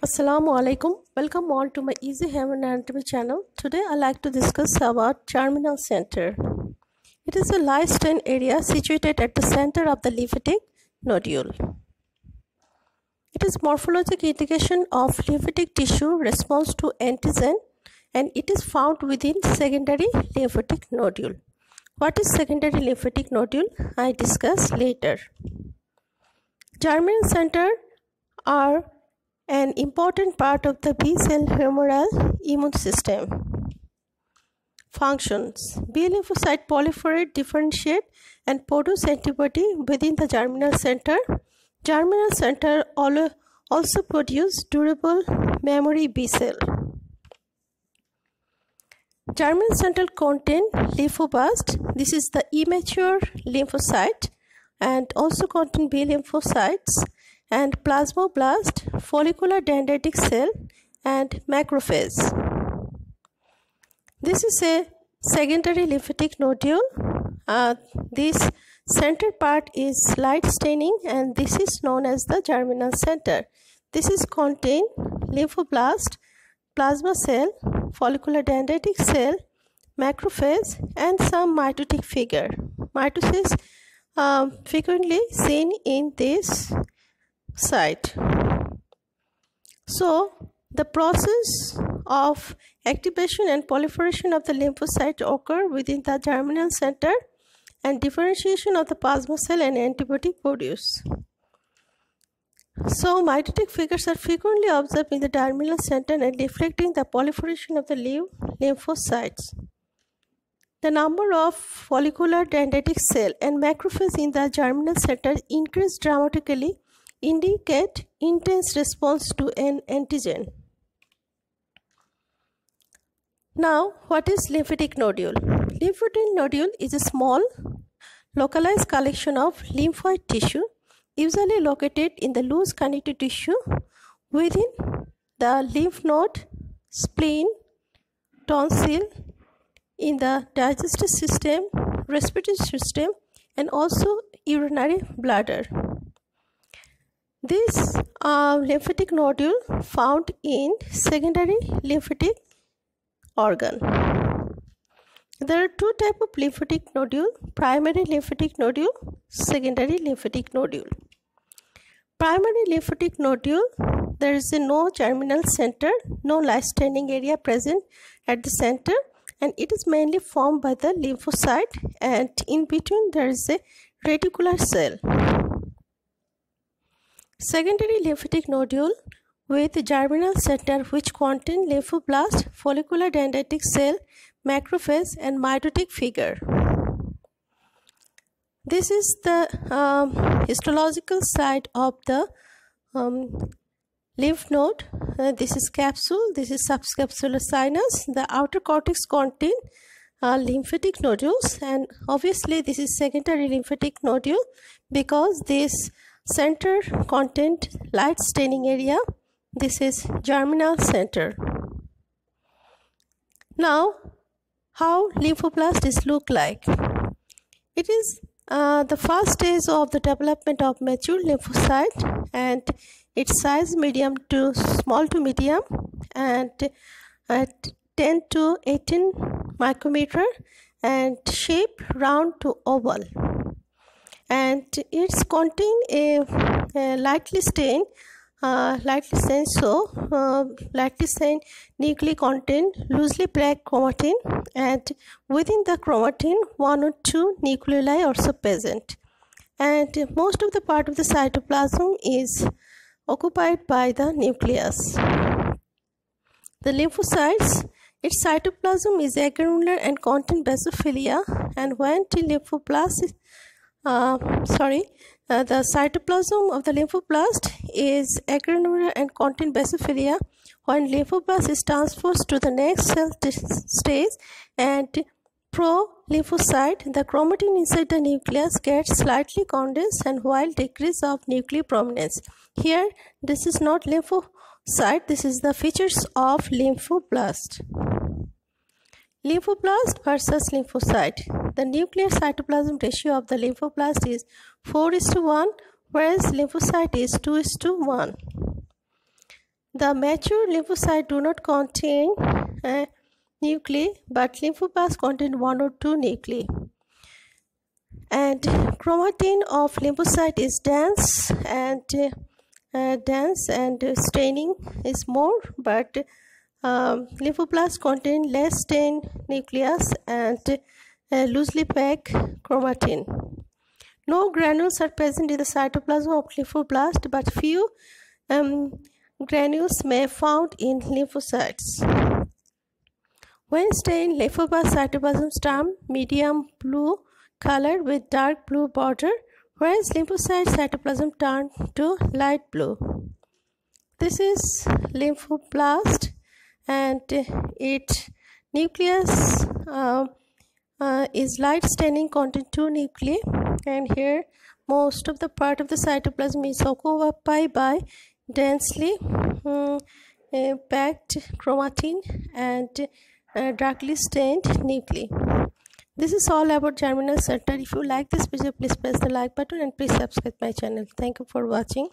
Assalamu alaikum. Welcome all to my Easy Haven Anatomy channel. Today I like to discuss about terminal center. It is a light strain area situated at the center of the lymphatic nodule. It is morphologic indication of lymphatic tissue response to antigen, and it is found within secondary lymphatic nodule. What is secondary lymphatic nodule? I discuss later. Germinal center are an important part of the B-cell humoral immune system. Functions. B lymphocyte proliferate, differentiate and produce antibody within the germinal center. Germinal center also produce durable memory B-cell. Germinal center contain lymphoblasts. This is the immature lymphocyte, and also contain B lymphocytes and plasmablast, follicular dendritic cell and macrophage. This is a secondary lymphatic nodule. This center part is light staining, and this is known as the germinal center. This is contain lymphoblast, plasma cell, follicular dendritic cell, macrophage and some mitotic figure. Mitosis frequently seen in this site. So the process of activation and proliferation of the lymphocyte occur within the germinal center, and differentiation of the plasma cell and antibody produce. So mitotic figures are frequently observed in the germinal center and reflecting the proliferation of the lymphocytes. The number of follicular dendritic cell and macrophage in the germinal center increase dramatically, indicate intense response to an antigen. Now, what is lymphatic nodule? Lymphatic nodule is a small localized collection of lymphoid tissue, usually located in the loose connective tissue within the lymph node, spleen, tonsil, in the digestive system, respiratory system, and also urinary bladder. This lymphatic nodule found in secondary lymphatic organ. There are two types of lymphatic nodule: primary lymphatic nodule, secondary lymphatic nodule. Primary lymphatic nodule, there is no germinal center, no light staining area present at the center, and it is mainly formed by the lymphocyte, and in between there is a reticular cell. Secondary lymphatic nodule with germinal center which contain lymphoblast, follicular dendritic cell, macrophage and mitotic figure. This is the histological side of the lymph node. This is capsule, this is subcapsular sinus. The outer cortex contain lymphatic nodules, and obviously this is secondary lymphatic nodule because this center content light staining area. This is germinal center. Now, how lymphoblast is look like? It is the first stage of the development of mature lymphocyte, and its size medium to small to medium, and at 10 to 18 micrometer, and shape round to oval. And it's contain a lightly stained lightly stained nuclei contain loosely black chromatin, and within the chromatin 1 or 2 nucleoli also present, and most of the part of the cytoplasm is occupied by the nucleus. The lymphocytes, its cytoplasm is agranular and contain basophilia, and when the the cytoplasm of the lymphoblast is agranular and contain basophilia. When lymphoblast is transferred to the next cell stage and pro-lymphocyte, the chromatin inside the nucleus gets slightly condensed and while decrease of nuclear prominence. Here, this is not lymphocyte, this is the features of lymphoblast. Lymphoblast versus lymphocyte. The nuclear cytoplasm ratio of the lymphoblast is 4:1, whereas lymphocyte is 2:1. The mature lymphocytes do not contain nuclei, but lymphocytes contain one or two nuclei. And chromatin of lymphocyte is dense and staining is more, but lymphocytes contain less stained nucleus and loosely packed chromatin. No granules are present in the cytoplasm of lymphoblast, but few granules may be found in lymphocytes. When stained, lymphoblast cytoplasm term medium blue color with dark blue border, whereas lymphocyte cytoplasm turn to light blue. This is lymphoblast, and its nucleus is light staining, contain two nuclei, and here most of the part of the cytoplasm is occupied by densely packed chromatin and darkly stained nuclei. This is all about germinal center. If you like this video, please press the like button and please subscribe my channel. Thank you for watching.